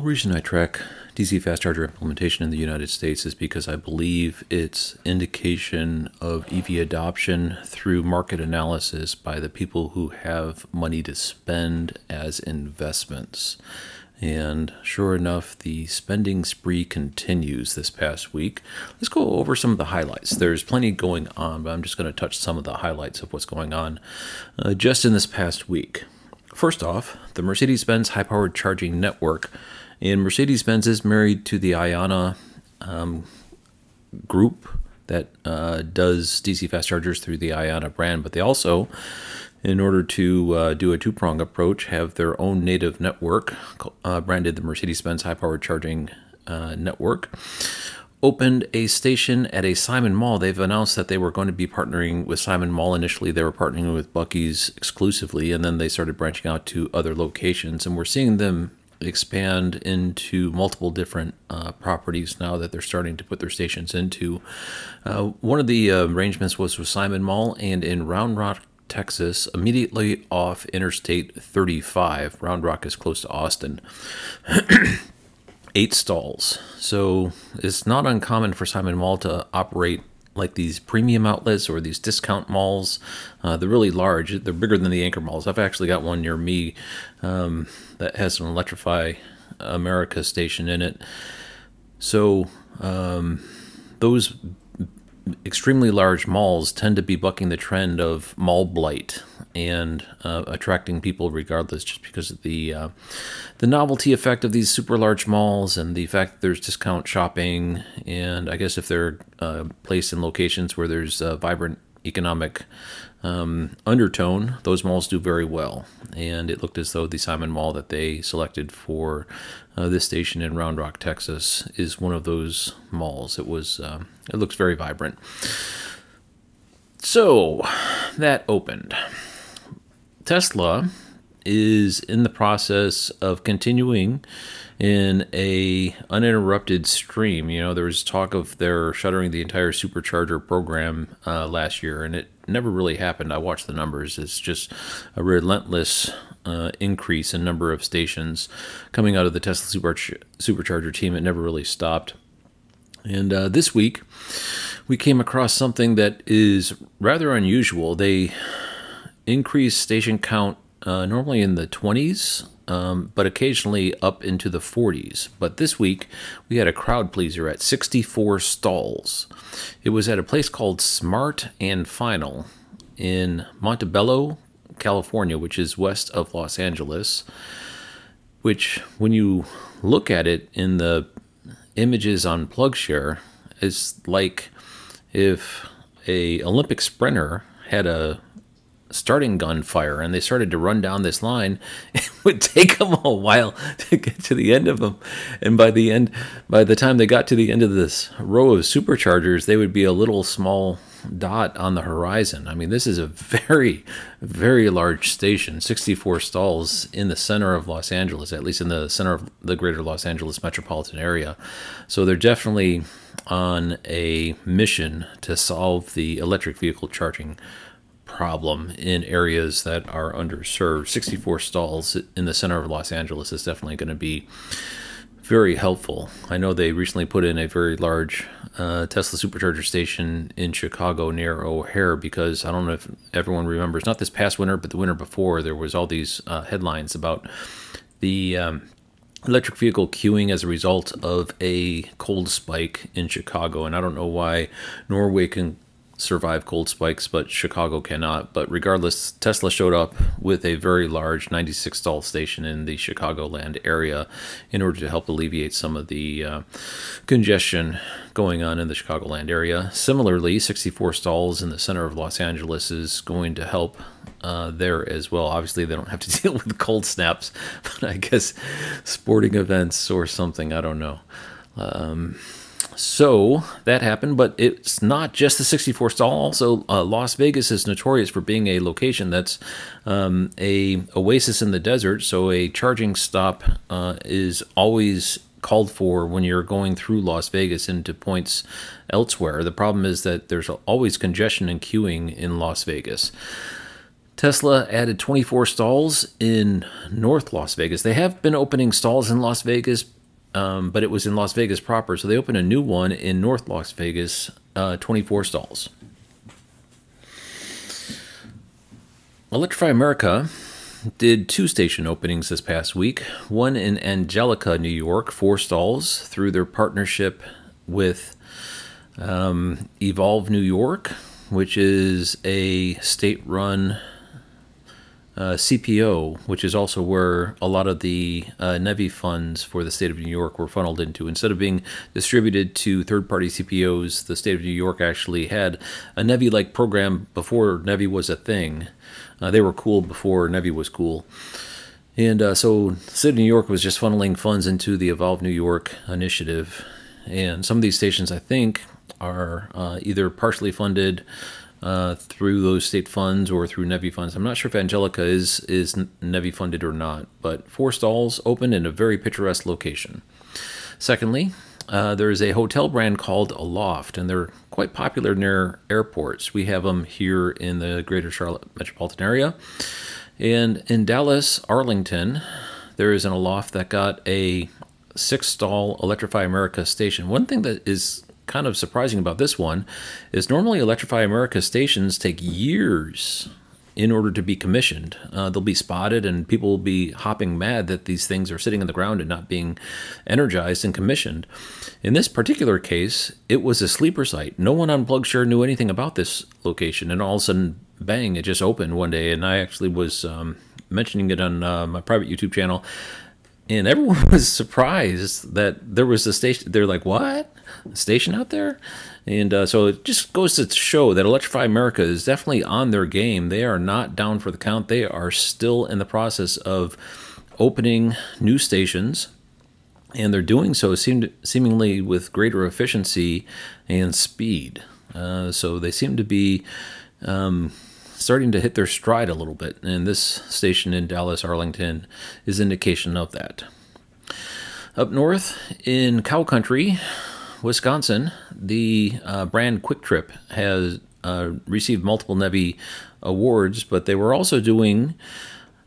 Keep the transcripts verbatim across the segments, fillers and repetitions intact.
whole reason I track D C fast charger implementation in the United States is because I believe it's indication of E V adoption through market analysis by the people who have money to spend as investments. And sure enough, the spending spree continues this past week. Let's go over some of the highlights. There's plenty going on, but I'm just going to touch some of the highlights of what's going on uh, just in this past week. First off, the Mercedes-Benz high-powered charging network. And Mercedes-Benz is married to the IONNA um, group that uh, does D C fast chargers through the IONNA brand, but they also, in order to uh, do a two-prong approach, have their own native network uh, branded the Mercedes-Benz high-powered charging uh, network. Opened a station at a Simon Mall. They've announced that they were going to be partnering with Simon Mall. Initially, they were partnering with Buc-ee's exclusively, and then they started branching out to other locations, and we're seeing them expand into multiple different uh, properties now that they're starting to put their stations into. Uh, one of the uh, arrangements was with Simon Mall, and in Round Rock, Texas, immediately off Interstate thirty-five. Round Rock is close to Austin. Eight stalls. So it's not uncommon for Simon Mall to operate like these premium outlets or these discount malls. Uh, they're really large. They're bigger than the anchor malls. I've actually got one near me um, that has an Electrify America station in it. So um, those extremely large malls tend to be bucking the trend of mall blight and uh, attracting people regardless, just because of the uh, the novelty effect of these super large malls and the fact that there's discount shopping. And I guess if they're uh, placed in locations where there's a vibrant economic um, undertone, those malls do very well. And it looked as though the Simon Mall that they selected for uh, this station in Round Rock, Texas, is one of those malls. It was uh, it looks very vibrant. So that opened. Tesla is in the process of continuing in a uninterrupted stream. You know, there was talk of their shuttering the entire supercharger program uh, last year, and it never really happened. I watched the numbers. It's just a relentless uh, increase in number of stations coming out of the Tesla super supercharger team. It never really stopped. And uh, this week, we came across something that is rather unusual. They increased station count uh, normally in the twenties, Um, but occasionally up into the forties. But this week, we had a crowd pleaser at sixty-four stalls. It was at a place called Smart and Final in Montebello, California, which is west of Los Angeles, which, when you look at it in the images on PlugShare, is like if a Olympic sprinter had a starting gun fire and they started to run down this line, it would take them a while to get to the end of them. And by the end, by the time they got to the end of this row of superchargers, they would be a little small dot on the horizon. I mean, this is a very, very large station, sixty-four stalls in the center of Los Angeles, at least in the center of the greater Los Angeles metropolitan area. So they're definitely on a mission to solve the electric vehicle charging problem in areas that are underserved. sixty-four stalls in the center of Los Angeles is definitely going to be very helpful. I know they recently put in a very large uh, Tesla supercharger station in Chicago near O'Hare, because I don't know if everyone remembers, not this past winter, but the winter before, there was all these uh, headlines about the um, electric vehicle queuing as a result of a cold spike in Chicago. And I don't know why Norway can survive cold spikes, but Chicago cannot. But regardless, Tesla showed up with a very large ninety-six stall station in the Chicagoland area in order to help alleviate some of the uh, congestion going on in the Chicagoland area. Similarly, sixty-four stalls in the center of Los Angeles is going to help uh, there as well. Obviously, they don't have to deal with cold snaps, but I guess sporting events or something, I don't know. Um, So that happened, but it's not just the sixty-four stall. Also, uh, Las Vegas is notorious for being a location that's um, a oasis in the desert. So a charging stop uh, is always called for when you're going through Las Vegas into points elsewhere. The problem is that there's always congestion and queuing in Las Vegas. Tesla added twenty-four stalls in North Las Vegas. They have been opening stalls in Las Vegas, um, but it was in Las Vegas proper. So they opened a new one in North Las Vegas, uh, twenty-four stalls. Electrify America did two station openings this past week. One in Angelica, New York, four stalls through their partnership with um, Evolve New York, which is a state-run uh, C P O, which is also where a lot of the uh, NEVI funds for the state of New York were funneled into. Instead of being distributed to third-party C P Os, the state of New York actually had a NEVI-like program before NEVI was a thing. Uh, they were cool before NEVI was cool. And uh, so the state of New York was just funneling funds into the Evolve New York initiative. And some of these stations, I think, are uh, either partially funded uh, through those state funds or through NEVI funds. I'm not sure if Angelica is, is NEVI funded or not, but four stalls open in a very picturesque location. Secondly, uh, there is a hotel brand called Aloft, and they're quite popular near airports. We have them here in the greater Charlotte metropolitan area. And in Dallas, Arlington, there is an Aloft that got a six-stall Electrify America station. One thing that is kind of surprising about this one is normally Electrify America stations take years in order to be commissioned. Uh, they'll be spotted and people will be hopping mad that these things are sitting on the ground and not being energized and commissioned. In this particular case, it was a sleeper site. No one on PlugShare knew anything about this location, and all of a sudden, bang, it just opened one day. And I actually was um, mentioning it on uh, my private YouTube channel, and everyone was surprised that there was a station. They're like, what? A station out there? And uh, so it just goes to show that Electrify America is definitely on their game. They are not down for the count. They are still in the process of opening new stations, and they're doing so seem seemingly with greater efficiency and speed. Uh, so they seem to be Um, starting to hit their stride a little bit, and this station in Dallas, Arlington is indication of that. Up north in Cow Country, Wisconsin, the uh, brand QuikTrip has uh, received multiple NEVI awards, but they were also doing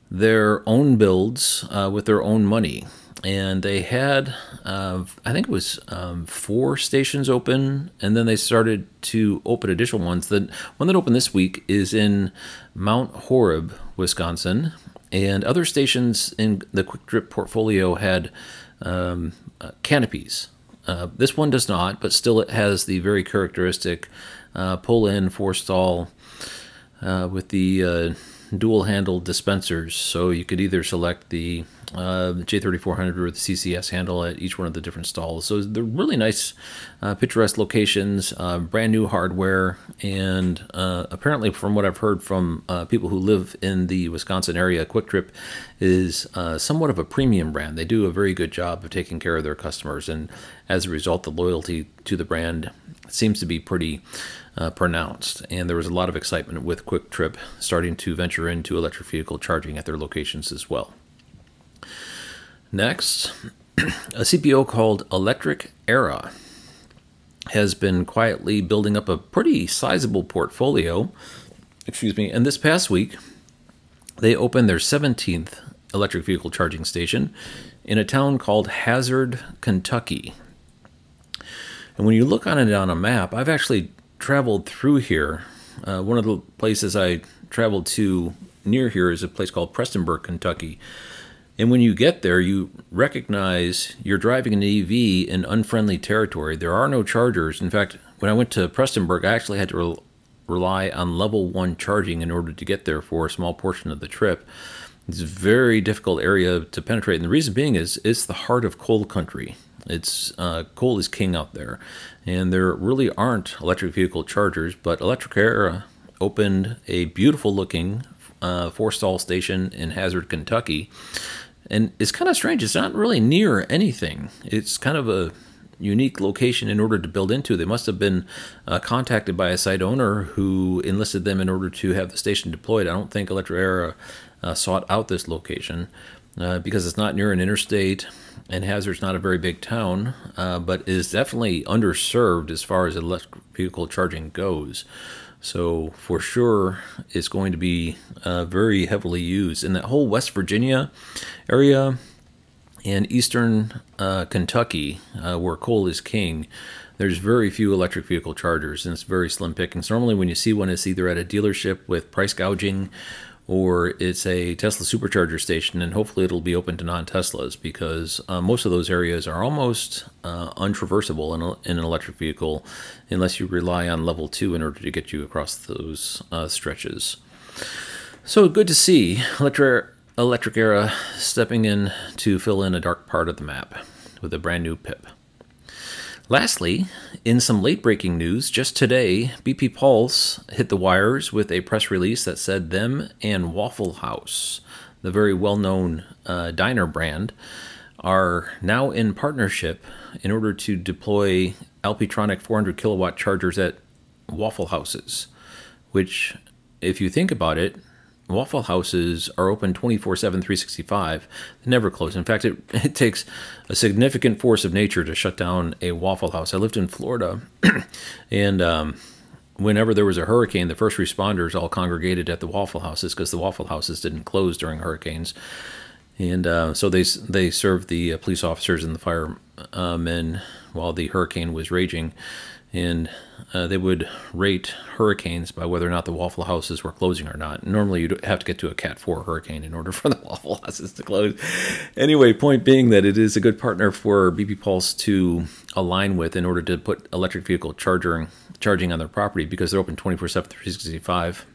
their own builds uh, with their own money. And they had, uh, I think it was um, four stations open, and then they started to open additional ones. The one that opened this week is in Mount Horeb, Wisconsin, and other stations in the QuikTrip portfolio had um, uh, canopies. Uh, this one does not, but still it has the very characteristic uh, pull-in four-stall uh, with the uh, dual-handle dispensers, so you could either select the Uh, J thirty-four hundred or the C C S handle at each one of the different stalls. So they're really nice, uh, picturesque locations, uh, brand new hardware, and uh, apparently from what I've heard from uh, people who live in the Wisconsin area, QuikTrip is uh, somewhat of a premium brand. They do a very good job of taking care of their customers, and as a result, the loyalty to the brand seems to be pretty uh, pronounced. And there was a lot of excitement with QuikTrip starting to venture into electric vehicle charging at their locations as well. Next, a C P O called Electric Era has been quietly building up a pretty sizable portfolio, excuse me, and this past week they opened their seventeenth electric vehicle charging station in a town called Hazard, Kentucky. And when you look on it on a map, I've actually traveled through here. Uh, one of the places I traveled to near here is a place called Prestonburg, Kentucky. And when you get there, you recognize you're driving an E V in unfriendly territory. There are no chargers. In fact, when I went to Prestonburg, I actually had to re rely on level one charging in order to get there for a small portion of the trip. It's a very difficult area to penetrate. And the reason being is it's the heart of coal country. It's uh, coal is king out there. And there really aren't electric vehicle chargers, but Electric Era opened a beautiful looking uh, four-stall station in Hazard, Kentucky. And it's kind of strange. It's not really near anything. It's kind of a unique location in order to build into. They must have been uh, contacted by a site owner who enlisted them in order to have the station deployed. I don't think Electric Era uh, sought out this location uh, because it's not near an interstate, and Hazard's not a very big town, uh, but is definitely underserved as far as electric vehicle charging goes. So for sure, it's going to be uh, very heavily used. And that whole West Virginia area and eastern uh, Kentucky, uh, where coal is king, there's very few electric vehicle chargers, and it's very slim pickings. Normally when you see one, it's either at a dealership with price gouging, or it's a Tesla supercharger station, and hopefully it'll be open to non-Teslas, because uh, most of those areas are almost uh, untraversable in, a, in an electric vehicle unless you rely on level two in order to get you across those uh, stretches. So good to see Electric, Electric Era stepping in to fill in a dark part of the map with a brand new P I P. Lastly, in some late-breaking news, just today, B P Pulse hit the wires with a press release that said them and Waffle House, the very well-known uh, diner brand, are now in partnership in order to deploy Alpitronic four hundred kilowatt chargers at Waffle Houses, which, if you think about it, Waffle Houses are open twenty-four seven, three sixty-five. They never close. In fact, it, it takes a significant force of nature to shut down a Waffle House. I lived in Florida, and um, whenever there was a hurricane, the first responders all congregated at the Waffle Houses because the Waffle Houses didn't close during hurricanes. And uh, so they, they served the police officers and the firemen while the hurricane was raging. And uh, they would rate hurricanes by whether or not the Waffle Houses were closing or not. Normally, you'd have to get to a Cat four hurricane in order for the Waffle Houses to close. Anyway, point being that it is a good partner for B P Pulse to align with in order to put electric vehicle charging, charging on their property, because they're open twenty-four seven, three sixty-five.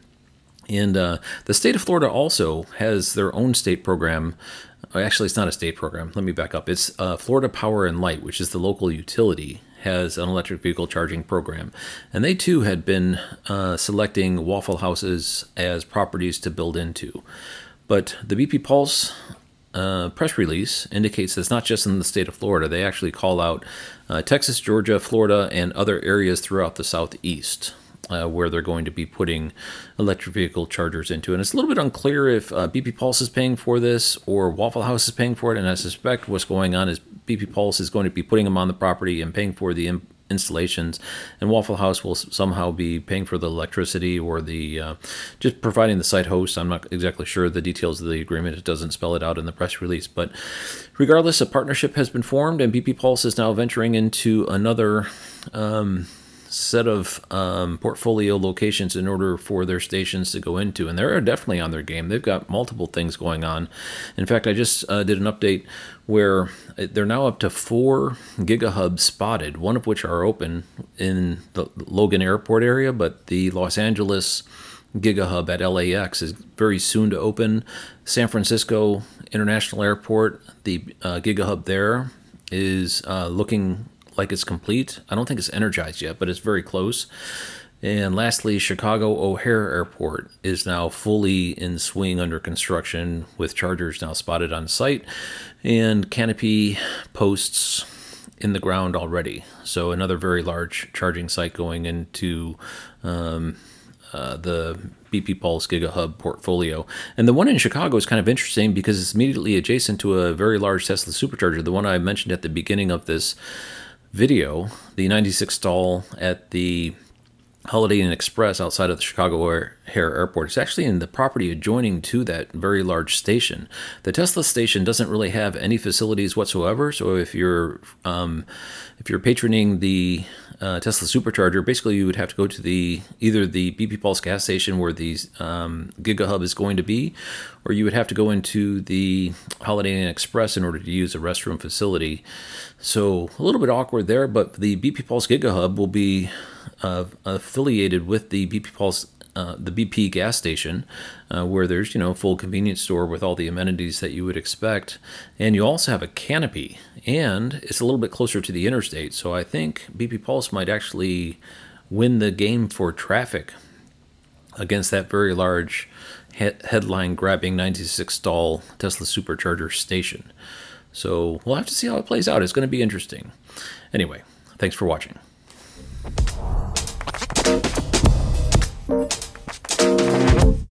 And uh, the state of Florida also has their own state program. Actually, it's not a state program. Let me back up. It's uh, Florida Power and Light, which is the local utility, has an electric vehicle charging program. And they too had been uh, selecting Waffle Houses as properties to build into. But the B P Pulse uh, press release indicates that it's not just in the state of Florida. They actually call out uh, Texas, Georgia, Florida, and other areas throughout the Southeast uh, where they're going to be putting electric vehicle chargers into. And it's a little bit unclear if uh, B P Pulse is paying for this or Waffle House is paying for it. And I suspect what's going on is B P Pulse is going to be putting them on the property and paying for the in installations, and Waffle House will somehow be paying for the electricity or the uh, just providing the site host. I'm not exactly sure the details of the agreement. It doesn't spell it out in the press release, but regardless, a partnership has been formed, and B P Pulse is now venturing into another um, set of um, portfolio locations in order for their stations to go into, and they're definitely on their game. They've got multiple things going on. In fact, I just uh, did an update where they're now up to four gigahubs spotted, one of which are open in the Logan Airport area, but the Los Angeles gigahub at L A X is very soon to open. San Francisco International Airport, the uh, gigahub there is uh, looking like it's complete. I don't think it's energized yet, but it's very close. And lastly, Chicago O'Hare Airport is now fully in swing under construction, with chargers now spotted on site and canopy posts in the ground already. So another very large charging site going into um, uh, the B P Pulse GigaHub portfolio. And the one in Chicago is kind of interesting because it's immediately adjacent to a very large Tesla supercharger, the one I mentioned at the beginning of this video, the ninety-six stall at the Holiday Inn Express outside of the Chicago O'Hare Airport. It's actually in the property adjoining to that very large station. The Tesla station doesn't really have any facilities whatsoever, so if you're um, if you're patroning the uh, Tesla supercharger, basically you would have to go to the either the B P Pulse gas station where the um, GigaHub is going to be, or you would have to go into the Holiday Inn Express in order to use a restroom facility. So a little bit awkward there, but the B P Pulse GigaHub will be Uh, affiliated with the B P Pulse, uh, the B P gas station, uh, where there's, you know, full convenience store with all the amenities that you would expect, and you also have a canopy, and it's a little bit closer to the interstate. So I think B P Pulse might actually win the game for traffic against that very large he headline-grabbing ninety-six stall Tesla supercharger station. So we'll have to see how it plays out. It's going to be interesting. Anyway, thanks for watching.